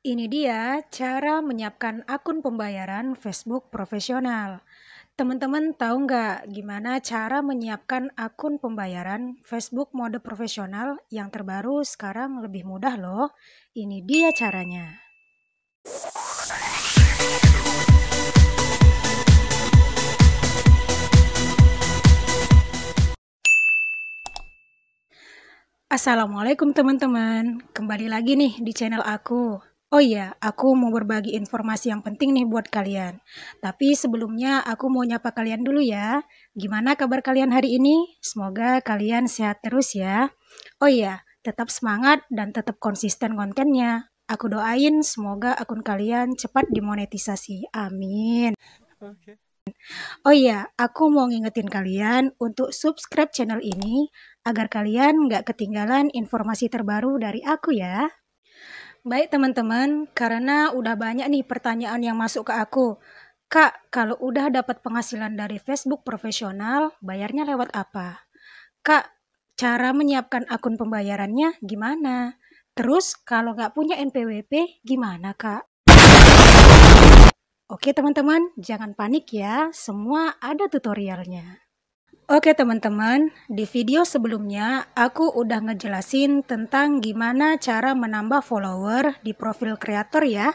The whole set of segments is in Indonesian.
Ini dia cara menyiapkan akun pembayaran Facebook profesional. Teman-teman tahu nggak gimana cara menyiapkan akun pembayaran Facebook mode profesional yang terbaru sekarang lebih mudah loh. Ini dia caranya. Assalamualaikum teman-teman. Kembali lagi nih di channel aku. Oh iya, aku mau berbagi informasi yang penting nih buat kalian. Tapi sebelumnya aku mau nyapa kalian dulu ya. Gimana kabar kalian hari ini? Semoga kalian sehat terus ya. Oh iya, tetap semangat dan tetap konsisten kontennya. Aku doain semoga akun kalian cepat dimonetisasi. Amin. Oke. Oh iya, aku mau ngingetin kalian untuk subscribe channel ini agar kalian nggak ketinggalan informasi terbaru dari aku ya. Baik teman-teman, karena udah banyak nih pertanyaan yang masuk ke aku. Kak, kalau udah dapat penghasilan dari Facebook profesional, bayarnya lewat apa? Kak, cara menyiapkan akun pembayarannya gimana? Terus kalau nggak punya NPWP gimana kak? Oke teman-teman, jangan panik ya, semua ada tutorialnya. Oke teman-teman, di video sebelumnya aku udah ngejelasin tentang gimana cara menambah follower di profil kreator ya.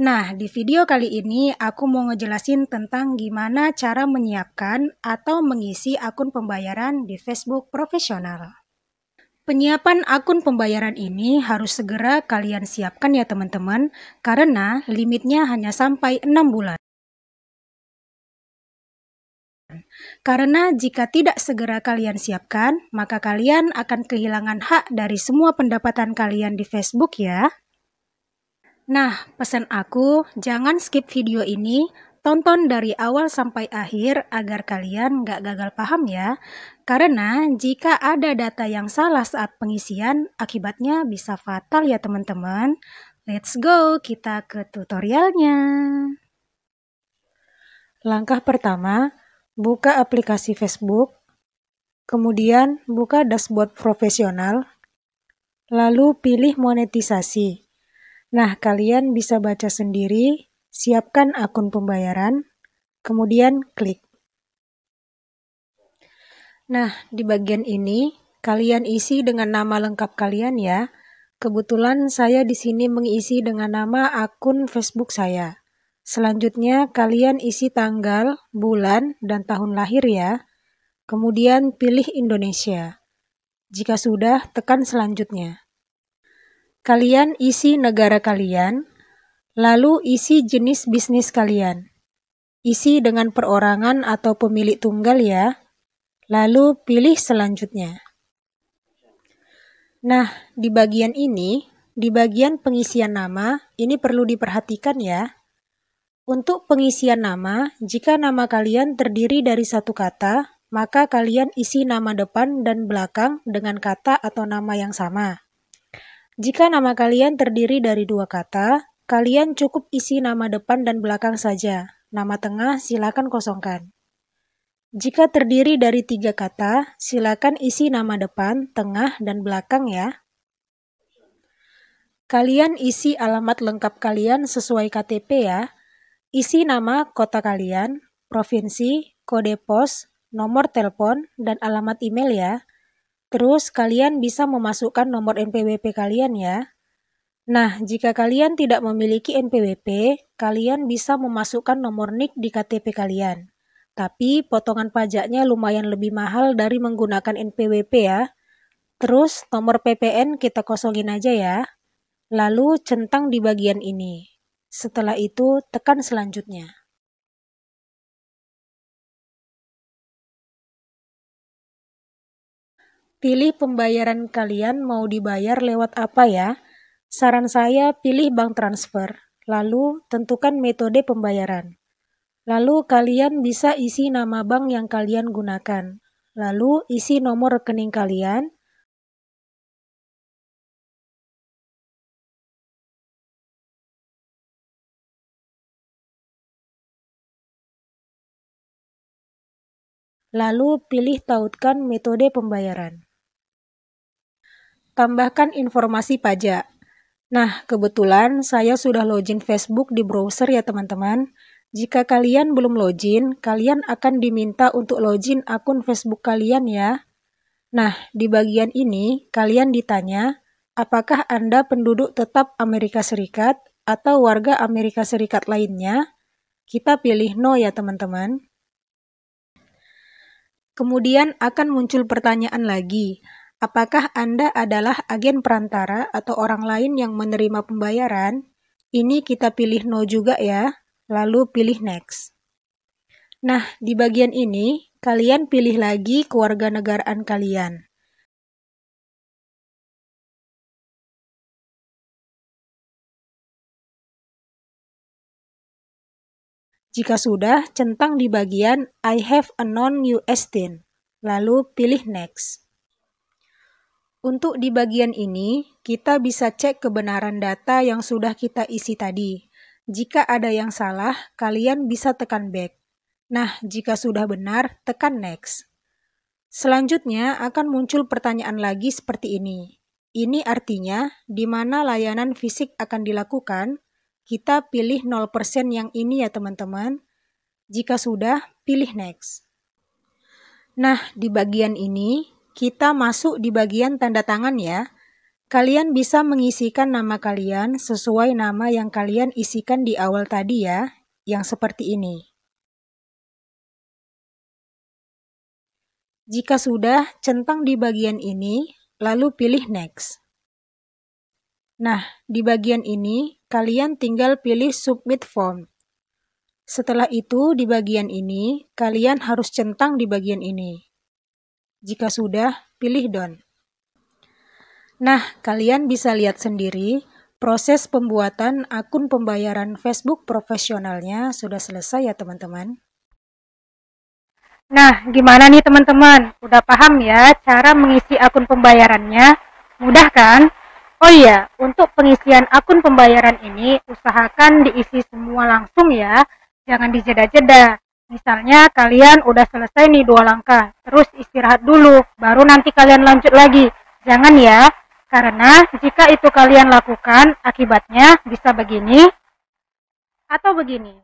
Nah, di video kali ini aku mau ngejelasin tentang gimana cara menyiapkan atau mengisi akun pembayaran di Facebook profesional. Penyiapan akun pembayaran ini harus segera kalian siapkan ya teman-teman, karena limitnya hanya sampai 6 bulan. Karena jika tidak segera kalian siapkan, maka kalian akan kehilangan hak dari semua pendapatan kalian di Facebook ya. Nah, pesan aku, jangan skip video ini, tonton dari awal sampai akhir agar kalian nggak gagal paham ya. Karena jika ada data yang salah saat pengisian, akibatnya bisa fatal ya teman-teman. Let's go, kita ke tutorialnya. Langkah pertama, buka aplikasi Facebook, kemudian buka dashboard profesional, lalu pilih monetisasi. Nah, kalian bisa baca sendiri, siapkan akun pembayaran, kemudian klik. Nah, di bagian ini kalian isi dengan nama lengkap kalian ya. Kebetulan saya di sini mengisi dengan nama akun Facebook saya. Selanjutnya, kalian isi tanggal, bulan, dan tahun lahir ya. Kemudian pilih Indonesia. Jika sudah, tekan selanjutnya. Kalian isi negara kalian, lalu isi jenis bisnis kalian. Isi dengan perorangan atau pemilik tunggal ya. Lalu pilih selanjutnya. Nah, di bagian ini, di bagian pengisian nama, ini perlu diperhatikan ya. Untuk pengisian nama, jika nama kalian terdiri dari satu kata, maka kalian isi nama depan dan belakang dengan kata atau nama yang sama. Jika nama kalian terdiri dari dua kata, kalian cukup isi nama depan dan belakang saja. Nama tengah silakan kosongkan. Jika terdiri dari tiga kata, silakan isi nama depan, tengah, dan belakang ya. Kalian isi alamat lengkap kalian sesuai KTP ya. Isi nama kota kalian, provinsi, kode pos, nomor telepon, dan alamat email ya. Terus kalian bisa memasukkan nomor NPWP kalian ya. Nah, jika kalian tidak memiliki NPWP, kalian bisa memasukkan nomor NIK di KTP kalian. Tapi potongan pajaknya lumayan lebih mahal dari menggunakan NPWP ya. Terus nomor PPN kita kosongin aja ya. Lalu centang di bagian ini. Setelah itu, tekan selanjutnya. Pilih pembayaran kalian mau dibayar lewat apa ya. Saran saya pilih bank transfer, lalu tentukan metode pembayaran. Lalu kalian bisa isi nama bank yang kalian gunakan. Lalu isi nomor rekening kalian. Lalu pilih tautkan metode pembayaran. Tambahkan informasi pajak. Nah, kebetulan saya sudah login Facebook di browser ya teman-teman. Jika kalian belum login, kalian akan diminta untuk login akun Facebook kalian ya. Nah, di bagian ini kalian ditanya, apakah Anda penduduk tetap Amerika Serikat atau warga Amerika Serikat lainnya? Kita pilih no ya teman-teman. Kemudian akan muncul pertanyaan lagi, apakah Anda adalah agen perantara atau orang lain yang menerima pembayaran? Ini kita pilih no juga ya. Lalu pilih next. Nah, di bagian ini, kalian pilih lagi kewarganegaraan kalian. Jika sudah, centang di bagian I have a non-US TIN. Lalu pilih next. Untuk di bagian ini, kita bisa cek kebenaran data yang sudah kita isi tadi. Jika ada yang salah, kalian bisa tekan back. Nah, jika sudah benar, tekan next. Selanjutnya akan muncul pertanyaan lagi seperti ini. Ini artinya, di mana layanan fisik akan dilakukan? Kita pilih 0% yang ini ya teman-teman. Jika sudah, pilih next. Nah, di bagian ini, kita masuk di bagian tanda tangan ya. Kalian bisa mengisikan nama kalian sesuai nama yang kalian isikan di awal tadi ya, yang seperti ini. Jika sudah, centang di bagian ini, lalu pilih next. Nah, di bagian ini, kalian tinggal pilih submit form. Setelah itu, di bagian ini, kalian harus centang di bagian ini. Jika sudah, pilih done. Nah, kalian bisa lihat sendiri, proses pembuatan akun pembayaran Facebook profesionalnya sudah selesai ya teman-teman. Nah, gimana nih teman-teman? Udah paham ya cara mengisi akun pembayarannya? Mudah kan? Oh iya, untuk pengisian akun pembayaran ini usahakan diisi semua langsung ya. Jangan dijeda-jeda. Misalnya kalian udah selesai nih 2 langkah, terus istirahat dulu, baru nanti kalian lanjut lagi. Jangan ya. Karena jika itu kalian lakukan, akibatnya bisa begini atau begini.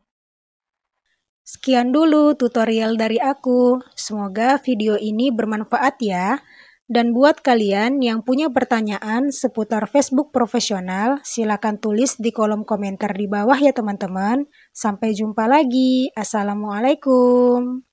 Sekian dulu tutorial dari aku. Semoga video ini bermanfaat ya. Dan buat kalian yang punya pertanyaan seputar Facebook profesional, silakan tulis di kolom komentar di bawah ya teman-teman. Sampai jumpa lagi. Assalamualaikum.